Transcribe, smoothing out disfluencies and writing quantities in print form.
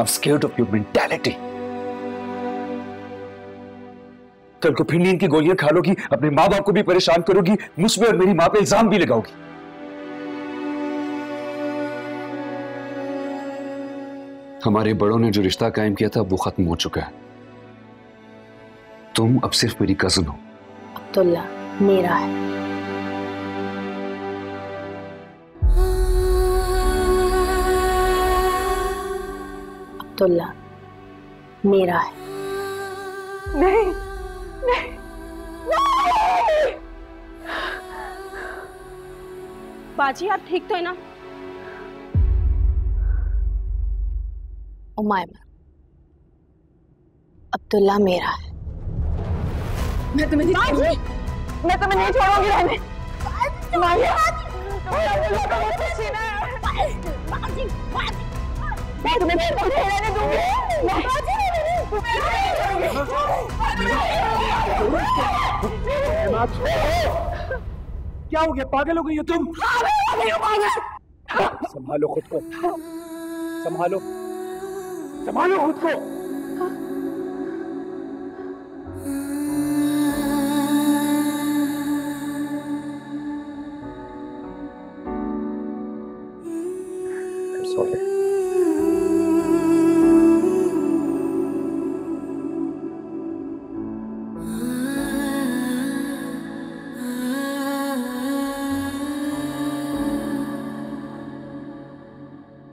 I'm scared of your mentality. कल को फिर नींद की गोलियां खा लोगी, अपने माँ बाप को भी परेशान करोगी, मुझ पे और मेरी माँ पे इल्जाम भी लगाओगी। हमारे बड़ों ने जो रिश्ता कायम किया था वो खत्म हो चुका है। तुम अब सिर्फ मेरी कजन हो। अब्दुल्ला मेरा है। अब्दुल्ला मेरा है। नहीं, नहीं, नहीं। बाजी आप ठीक तो है ना? उमायमा, अब्दुल्ला मेरा है। मैं तुम्हें नहीं छोड़ूंगी रहने। बाजी मैं तुम्हें रहने दूंगी। क्या हो गया? पागल हो गई हो तुम? संभालो खुद को, संभालो खुद को।